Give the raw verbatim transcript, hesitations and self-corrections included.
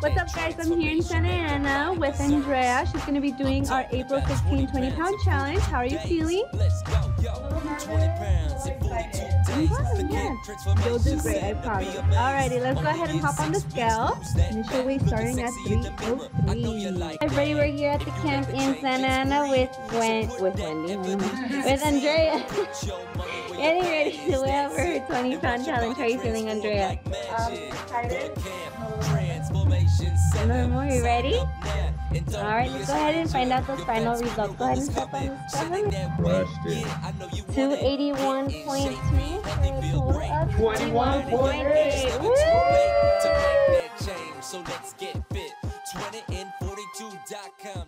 What's up, guys? I'm here in Santa Ana with Andrea. She's going to be doing our April fifteenth twenty pound challenge. How are you feeling? You'll do great, I promise. Alrighty, let's go ahead and hop on the scale. Initial weight starting at three oh three. Everybody, we're here at the camp in Santa Ana with Wen with Wendy, with Andrea. Getting ready to weigh out for her twenty pound challenge. How are you feeling, Andrea? Um, excited. Are you ready? Alright, let's go ahead and find out those final results. Go ahead and step on the seven. two eighty-one point two for a total of twenty-one point eight. Woo!